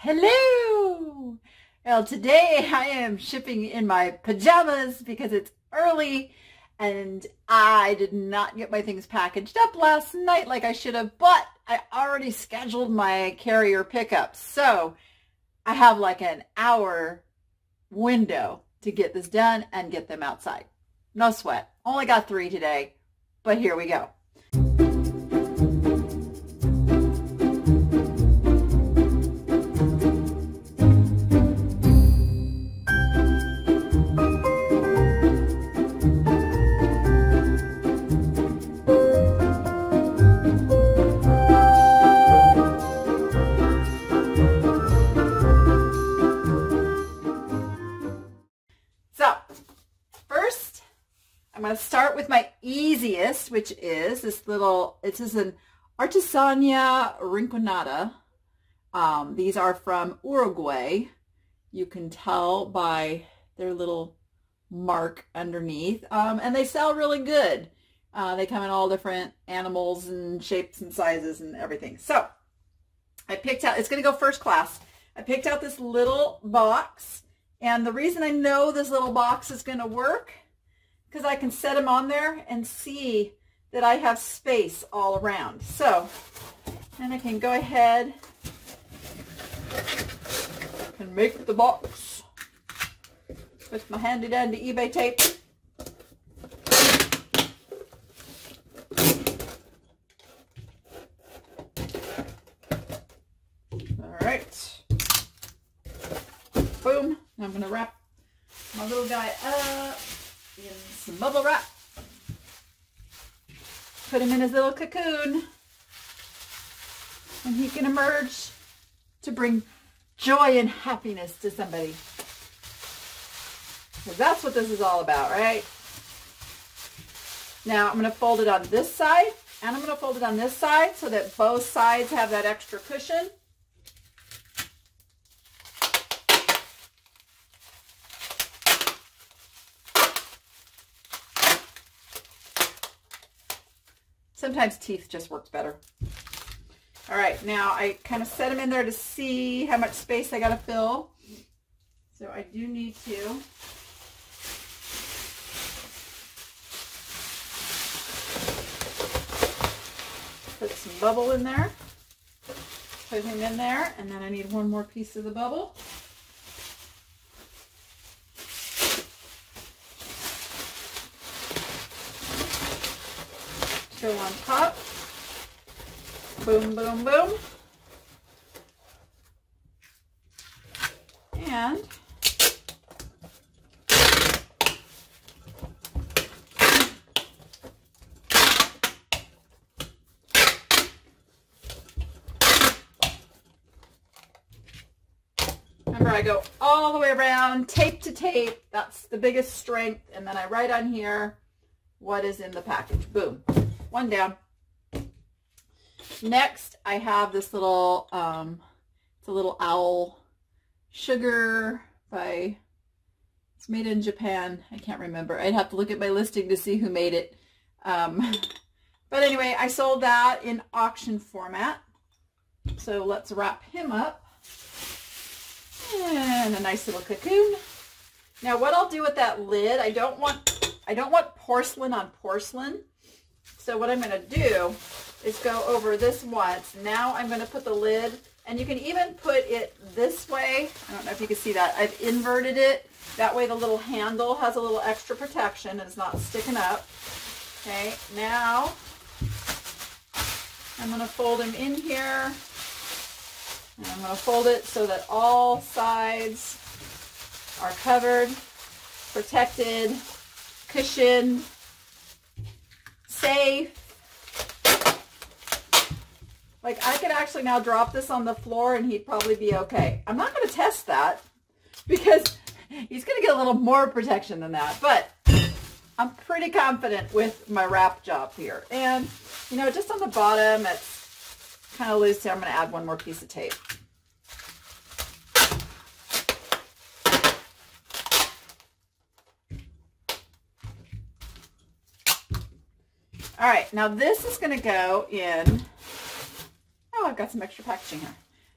Hello! Well, today I am shipping in my pajamas because it's early and I did not get my things packaged up last night like I should have, but I already scheduled my carrier pickup. So I have like an hour window to get this done and get them outside. No sweat. Only got 3 today, but here we go. Start with my easiest, which is this little, it is an Artesania Rinconada. These are from Uruguay. You can tell by their little mark underneath, and they sell really good. They come in all different animals and shapes and sizes and everything. So I picked out, it's going to go first class. I picked out this little box, and the reason I know this little box is going to work because I can set them on there and see that I have space all around. So then I can go ahead and make the box with my handy dandy eBay tape. All right. Boom. Now I'm going to wrap my little guy up in some bubble wrap, put him in his little cocoon, and he can emerge to bring joy and happiness to somebody. So that's what this is all about, right? Now I'm going to fold it on this side, and I'm going to fold it on this side so that both sides have that extra cushion. Sometimes teeth just works better. All right, now I kind of set them in there to see how much space I got to fill. So I do need to put some bubble in there, put him in there, and then I need one more piece of the bubble. Go on top. Boom, boom, boom. And remember, I go all the way around, tape to tape. That's the biggest strength. And then I write on here what is in the package. Boom. One down. Next, I have this little, it's a little owl sugar by, it's made in Japan. I can't remember. I'd have to look at my listing to see who made it. But anyway, I sold that in auction format. So let's wrap him up in a nice little cocoon. Now what I'll do with that lid, I don't want porcelain on porcelain. So what I'm going to do is go over this once. Now I'm going to put the lid, and you can even put it this way. I don't know if you can see that. I've inverted it. That way the little handle has a little extra protection and it's not sticking up. Okay, now I'm going to fold him in here. And I'm going to fold it so that all sides are covered, protected, cushioned, safe. Like, I could actually now drop this on the floor and he'd probably be okay. I'm not going to test that because he's going to get a little more protection than that, but I'm pretty confident with my wrap job here. And, you know, just on the bottom, it's kind of loose here. I'm going to add one more piece of tape. All right, now this is going to go in, oh, I've got some extra packaging here.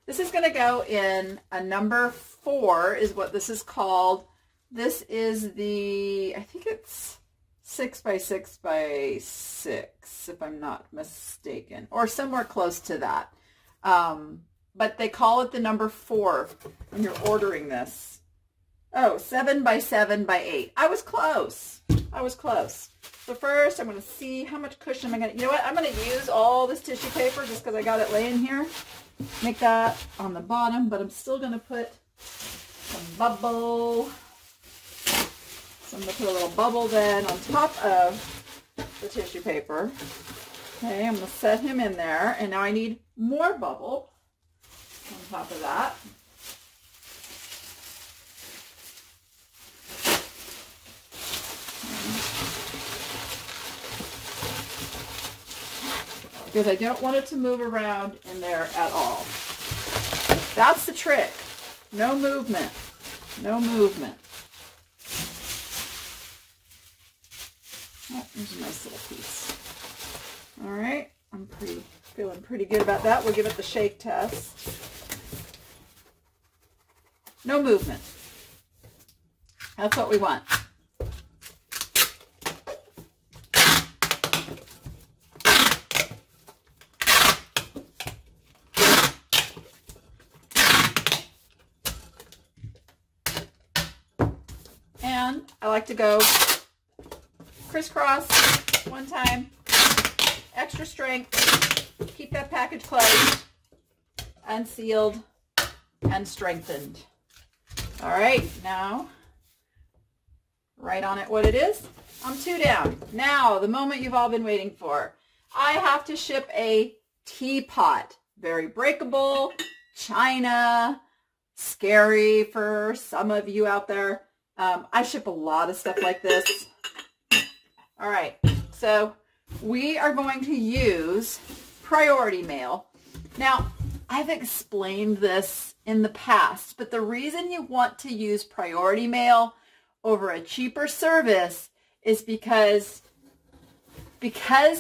This is going to go in a number 4 is what this is called. This is the, I think it's 6 by 6 by 6, if I'm not mistaken, or somewhere close to that. But they call it the number 4 when you're ordering this. Oh, 7 by 7 by 8. I was close. I was close. So first, I'm going to see how much cushion I'm going to, you know what? I'm going to use all this tissue paper just because I got it laying here. Make that on the bottom, but I'm still going to put some bubble. So I'm going to put a little bubble then on top of the tissue paper. Okay, I'm going to set him in there, and now I need more bubble on top of that. Because I don't want it to move around in there at all. That's the trick. No movement. No movement. Oh, there's a nice little piece. All right. I'm feeling pretty good about that. We'll give it the shake test. No movement. That's what we want. I like to go crisscross one time, extra strength, keep that package closed, unsealed, and strengthened. All right, now write on it what it is. I'm 2 down. Now, the moment you've all been waiting for. I have to ship a teapot. Very breakable, china, scary for some of you out there. I ship a lot of stuff like this. All right, so we are going to use Priority Mail. Now, I've explained this in the past, but the reason you want to use Priority Mail over a cheaper service is because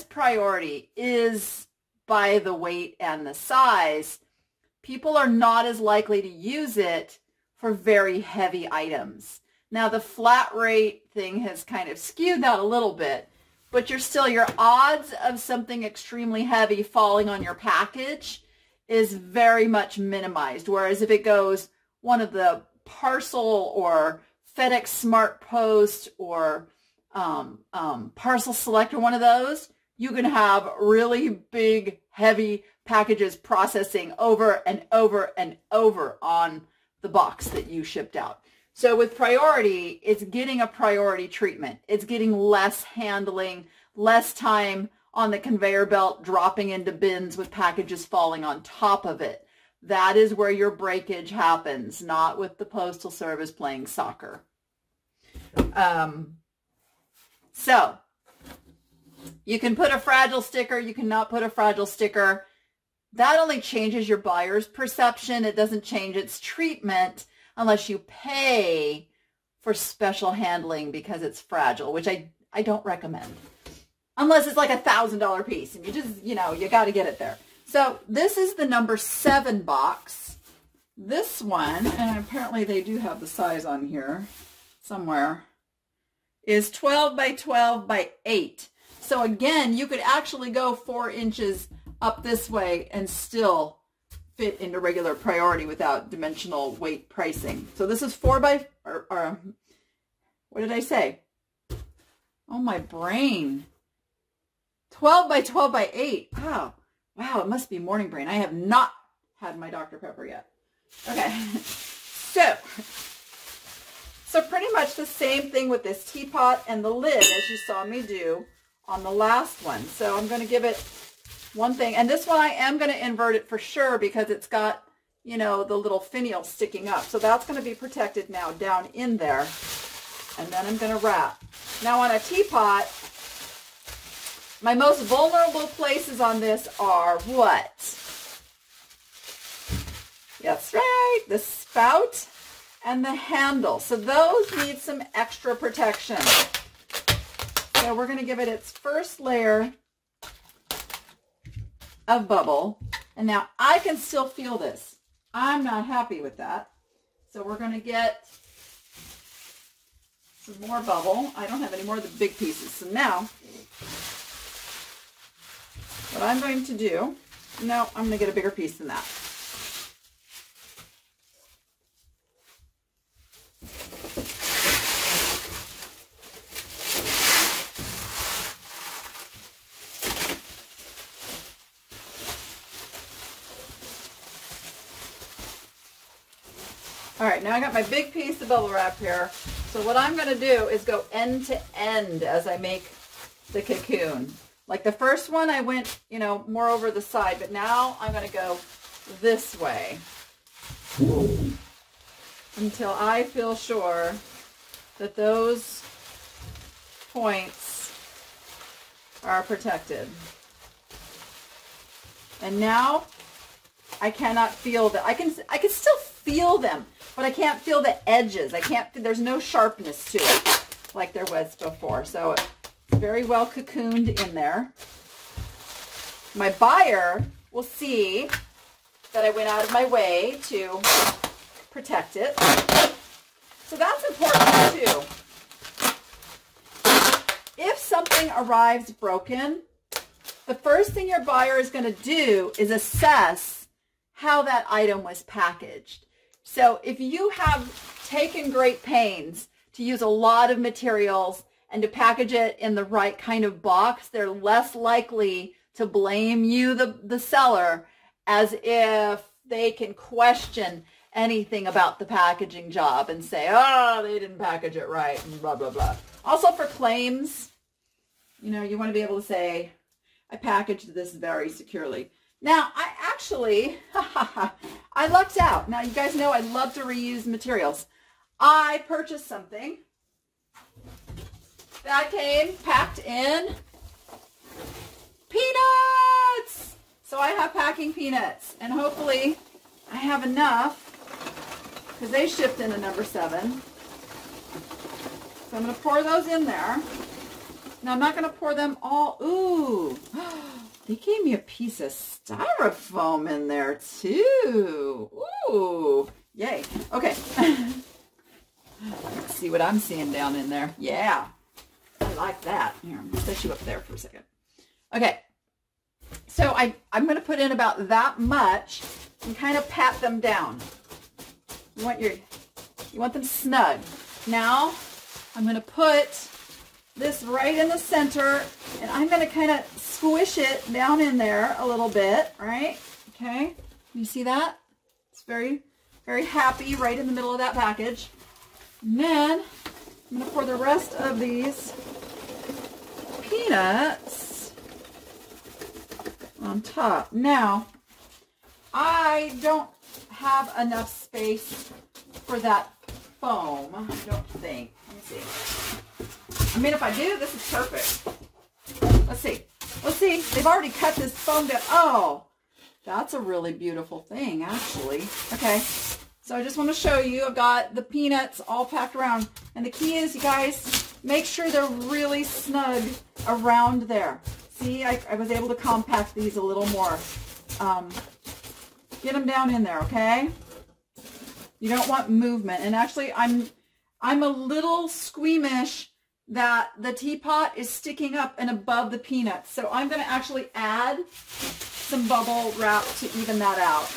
priority is by the weight and the size, people are not as likely to use it for very heavy items. Now, the flat rate thing has kind of skewed that a little bit, but you're still, your odds of something extremely heavy falling on your package is very much minimized. Whereas if it goes one of the parcel or FedEx SmartPost or parcel select or one of those, you can have really big, heavy packages processing over and over and over on the box that you shipped out. So with priority, it's getting a priority treatment. It's getting less handling, less time on the conveyor belt, dropping into bins with packages falling on top of it. That is where your breakage happens, not with the Postal Service playing soccer. So you can put a fragile sticker. You cannot put a fragile sticker. That only changes your buyer's perception. It doesn't change its treatment. Unless you pay for special handling because it's fragile, which I don't recommend. Unless it's like a $1,000 piece and you just, you know, you got to get it there. So this is the number 7 box. This one, and apparently they do have the size on here somewhere, is 12 by 12 by 8. So again, you could actually go 4 inches up this way and still fit into regular priority without dimensional weight pricing. So this is 4 by, or what did I say? Oh, my brain. 12 by 12 by 8. Wow. Wow, it must be morning brain. I have not had my Dr. Pepper yet. Okay. So pretty much the same thing with this teapot and the lid as you saw me do on the last one. So I'm going to give it one thing, and this one I am going to invert it for sure because it's got, you know, the little finial sticking up. So that's going to be protected now down in there. And then I'm going to wrap. Now on a teapot, my most vulnerable places on this are what? That's right, the spout and the handle. So those need some extra protection. So we're going to give it its first layer of bubble, and now I can still feel this. I'm not happy with that. So we're going to get some more bubble. I don't have any more of the big pieces. So now what I'm going to do, no, I'm going to get a bigger piece than that. All right, now I got my big piece of bubble wrap here. So what I'm going to do is go end to end as I make the cocoon. Like the first one I went, you know, more over the side, but now I'm going to go this way until I feel sure that those points are protected. And now I cannot feel that. I can still feel them, but I can't feel the edges. I can't, there's no sharpness to it like there was before. So it's very well cocooned in there. My buyer will see that I went out of my way to protect it. So that's important too. If something arrives broken, the first thing your buyer is going to do is assess how that item was packaged. So if you have taken great pains to use a lot of materials and to package it in the right kind of box, they're less likely to blame you, the seller, as if they can question anything about the packaging job and say, oh, they didn't package it right, and blah, blah, blah. Also for claims, you know, you want to be able to say, I packaged this very securely. Now, I actually, I lucked out. Now, you guys know I love to reuse materials. I purchased something that came packed in peanuts. So I have packing peanuts, and hopefully I have enough because they shipped in a number 7. So I'm going to pour those in there. Now, I'm not going to pour them all. Ooh. They gave me a piece of styrofoam in there too. Ooh, yay. Okay. Let's see what I'm seeing down in there. Yeah, I like that. Here, I'm gonna set you up there for a second. Okay, so I'm gonna put in about that much and kind of pat them down. You want them snug. Now I'm gonna put this right in the center, and I'm going to kind of squish it down in there a little bit, right? Okay, you see that? It's very, very happy right in the middle of that package. And then I'm going to pour the rest of these peanuts on top. Now, I don't have enough space for that foam, I don't think. Let me see. I mean, if I do, this is perfect. Let's see. Let's see. They've already cut this foam down. Oh, that's a really beautiful thing, actually. Okay. So I just want to show you. I've got the peanuts all packed around. And the key is, you guys, make sure they're really snug around there. See, I was able to compact these a little more. Get them down in there, okay? You don't want movement. And actually, I'm a little squeamish that the teapot is sticking up and above the peanuts. So I'm going to actually add some bubble wrap to even that out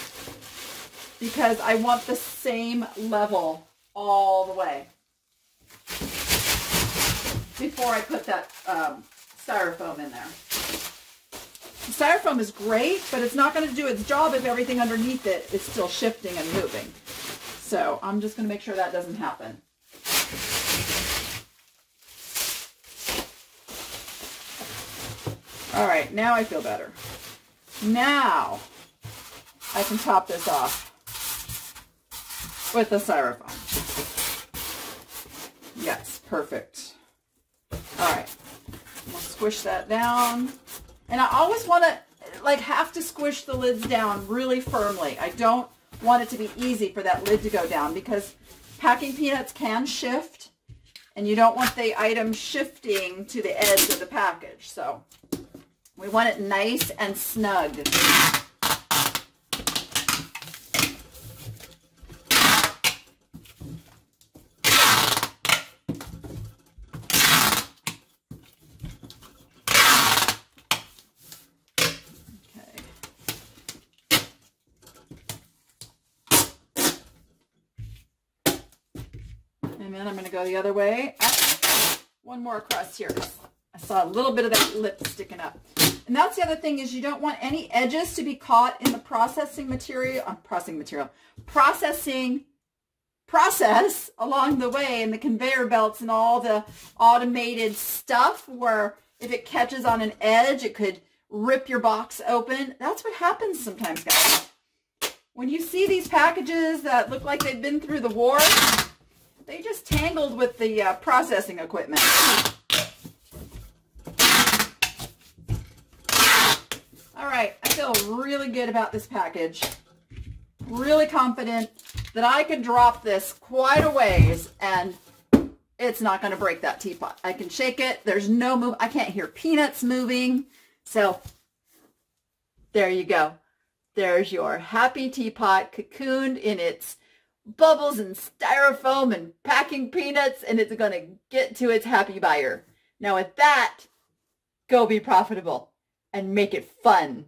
because I want the same level all the way before I put that styrofoam in there. The styrofoam is great, but it's not going to do its job if everything underneath it is still shifting and moving. So I'm just going to make sure that doesn't happen. All right, now I feel better. Now I can top this off with the styrofoam. Yes, perfect. All right, we'll squish that down. And I always want to, like, have to squish the lids down really firmly. I don't want it to be easy for that lid to go down because packing peanuts can shift, and you don't want the item shifting to the edge of the package. So we want it nice and snug. And then I'm going to go the other way. Up. One more across here. I saw a little bit of that lip sticking up. And that's the other thing is you don't want any edges to be caught in the process along the way, and the conveyor belts and all the automated stuff where if it catches on an edge, it could rip your box open. That's what happens sometimes, guys. When you see these packages that look like they've been through the war, they just tangled with the processing equipment. All right, I feel really good about this package. Really confident that I can drop this quite a ways and it's not going to break that teapot. I can shake it. There's no move. I can't hear peanuts moving. So there you go. There's your happy teapot cocooned in its bubbles and styrofoam and packing peanuts, and it's going to get to its happy buyer. Now with that, go be profitable and make it fun.